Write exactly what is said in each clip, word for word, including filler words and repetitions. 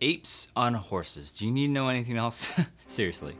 Apes on horses. Do you need to know anything else? Seriously.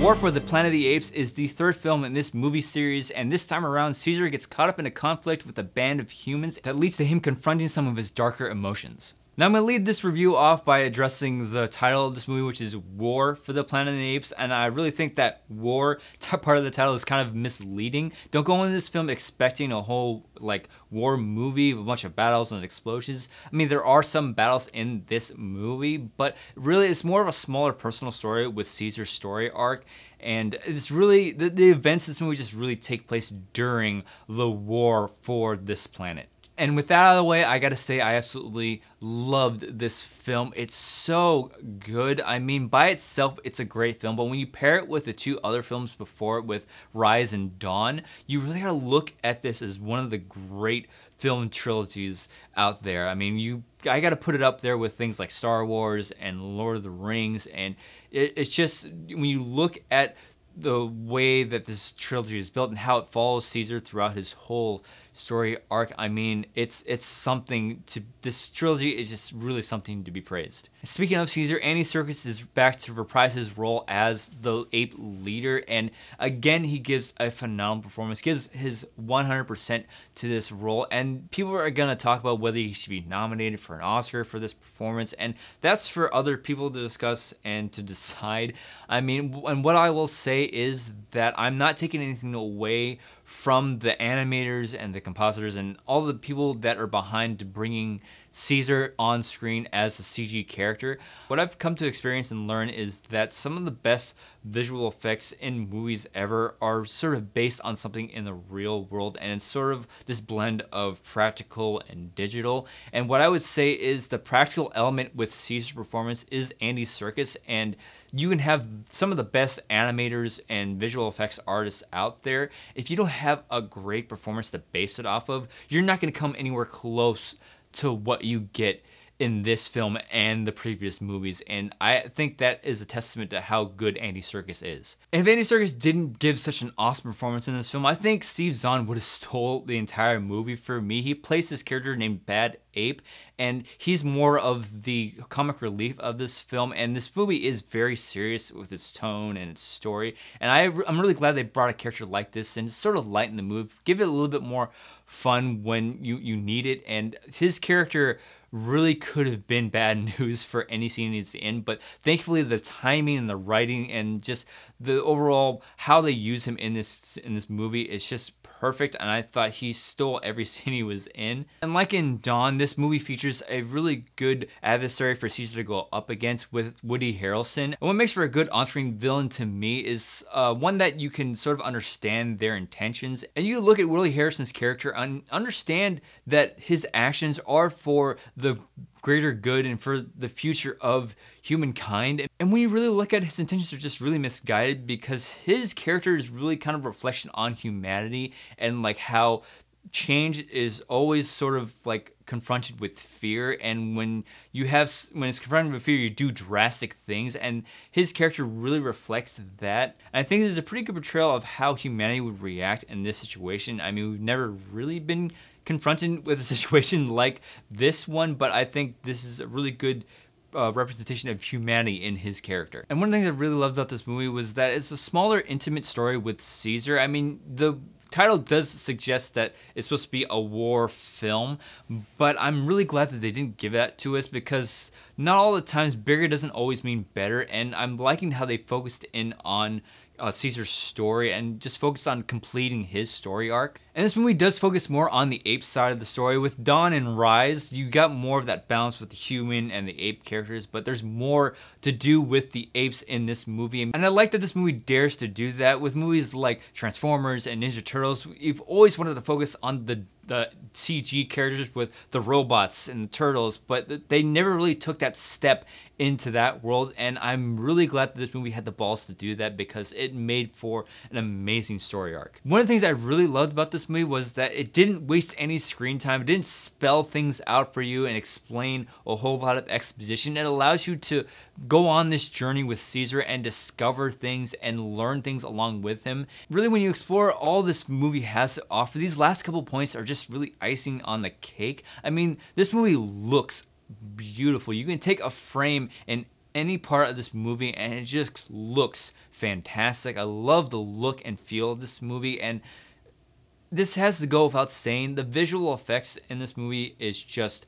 War for the Planet of the Apes is the third film in this movie series, and this time around, Caesar gets caught up in a conflict with a band of humans that leads to him confronting some of his darker emotions. Now I'm gonna lead this review off by addressing the title of this movie, which is War for the Planet of the Apes, and I really think that war part of the title is kind of misleading. Don't go into this film expecting a whole like war movie with a bunch of battles and explosions. I mean, there are some battles in this movie, but really it's more of a smaller personal story with Caesar's story arc. And it's really, the, the events in this movie just really take place during the war for this planet. And with that out of the way, I gotta say I absolutely loved this film. It's so good. I mean, by itself, it's a great film, but when you pair it with the two other films before it, with Rise and Dawn, you really gotta look at this as one of the great film trilogies out there. I mean, you, I gotta put it up there with things like Star Wars and Lord of the Rings, and it, it's just, when you look at the way that this trilogy is built and how it follows Caesar throughout his whole story arc, I mean, it's it's something to, this trilogy is just really something to be praised. Speaking of Caesar, Andy Serkis is back to reprise his role as the ape leader, and again, he gives a phenomenal performance, gives his one hundred percent to this role, and people are gonna talk about whether he should be nominated for an Oscar for this performance, and that's for other people to discuss and to decide. I mean, and what I will say is that I'm not taking anything away from the animators and the compositors and all the people that are behind bringing Caesar on screen as a C G character. What I've come to experience and learn is that some of the best visual effects in movies ever are sort of based on something in the real world, and it's sort of this blend of practical and digital. And what I would say is the practical element with Caesar's performance is Andy Serkis, and you can have some of the best animators and visual effects artists out there. If you don't have a great performance to base it off of, you're not going to come anywhere close to what you get in this film and the previous movies, and I think that is a testament to how good Andy Serkis is. And if Andy Serkis didn't give such an awesome performance in this film, I think Steve Zahn would have stole the entire movie for me. He plays this character named Bad Ape, and he's more of the comic relief of this film, and this movie is very serious with its tone and its story, and I, I'm really glad they brought a character like this and sort of lighten the mood, give it a little bit more fun when you, you need it, and his character really could have been bad news for any scene he's in, but thankfully the timing and the writing and just the overall how they use him in this in this movie is just perfect, and I thought he stole every scene he was in. And like in Dawn, this movie features a really good adversary for Caesar to go up against with Woody Harrelson. And what makes for a good on-screen villain to me is uh, one that you can sort of understand their intentions, and you look at Woody Harrelson's character and understand that his actions are for the greater good and for the future of humankind. And when you really look at it, his intentions are just really misguided, because his character is really kind of a reflection on humanity and like how change is always sort of like confronted with fear, and when you have when it's confronted with fear, you do drastic things, and his character really reflects that. And I think there's a pretty good portrayal of how humanity would react in this situation. I mean, we've never really been confronted with a situation like this one, but I think this is a really good Uh, representation of humanity in his character. And one of the things I really loved about this movie was that it's a smaller, intimate story with Caesar. I mean, the title does suggest that it's supposed to be a war film, but I'm really glad that they didn't give that to us, because not all the times bigger doesn't always mean better, and I'm liking how they focused in on Uh, Caesar's story and just focused on completing his story arc. And this movie does focus more on the ape side of the story. With Dawn and Rise, you got more of that balance with the human and the ape characters, but there's more to do with the apes in this movie. And I like that this movie dares to do that. With movies like Transformers and Ninja Turtles, you've always wanted to focus on the the C G characters with the robots and the turtles, but they never really took that step into that world, and I'm really glad that this movie had the balls to do that, because it made for an amazing story arc. One of the things I really loved about this movie was that it didn't waste any screen time, it didn't spell things out for you and explain a whole lot of exposition. It allows you to go on this journey with Caesar and discover things and learn things along with him. Really, when you explore all this movie has to offer, these last couple points are just really icing on the cake. I mean, this movie looks beautiful. You can take a frame and any part of this movie and it just looks fantastic. I love the look and feel of this movie, and this has to go without saying, the visual effects in this movie is just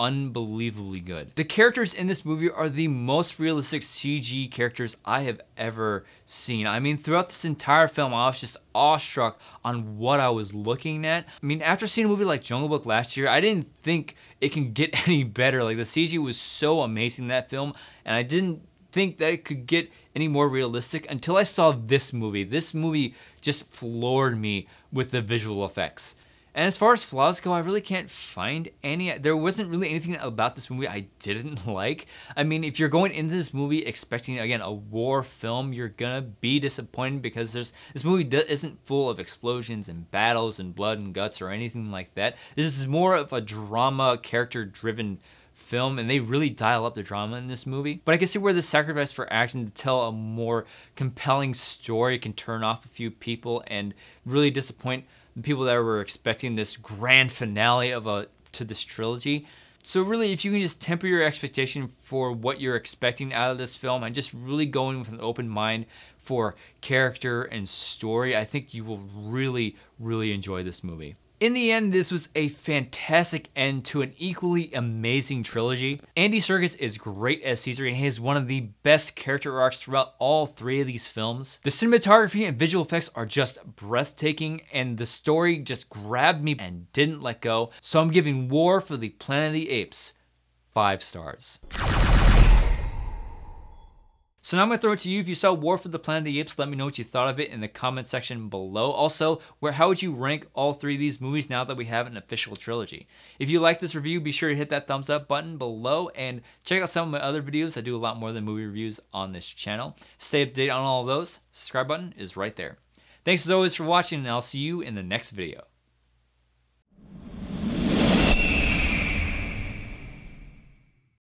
unbelievably good. The characters in this movie are the most realistic C G characters I have ever seen. I mean, throughout this entire film, I was just awestruck on what I was looking at. I mean, after seeing a movie like Jungle Book last year, I didn't think it can get any better. Like, the C G was so amazing in that film, and I didn't think that it could get any more realistic until I saw this movie. This movie just floored me with the visual effects. And as far as flaws go, I really can't find any. There wasn't really anything about this movie I didn't like. I mean, if you're going into this movie expecting, again, a war film, you're gonna be disappointed because there's this movie isn't full of explosions and battles and blood and guts or anything like that. This is more of a drama, character-driven film, and they really dial up the drama in this movie. But I can see where the sacrifice for action to tell a more compelling story can turn off a few people and really disappoint people that were expecting this grand finale of a to this trilogy. So really, if you can just temper your expectation for what you're expecting out of this film and just really go in with an open mind for character and story, I think you will really, really enjoy this movie. In the end, this was a fantastic end to an equally amazing trilogy. Andy Serkis is great as Caesar, and he has one of the best character arcs throughout all three of these films. The cinematography and visual effects are just breathtaking, and the story just grabbed me and didn't let go. So I'm giving War for the Planet of the Apes five stars. So now I'm gonna throw it to you. If you saw War for the Planet of the Apes, let me know what you thought of it in the comment section below. Also, where how would you rank all three of these movies now that we have an official trilogy? If you like this review, be sure to hit that thumbs up button below and check out some of my other videos. I do a lot more than movie reviews on this channel. Stay up to date on all of those. Subscribe button is right there. Thanks as always for watching, and I'll see you in the next video.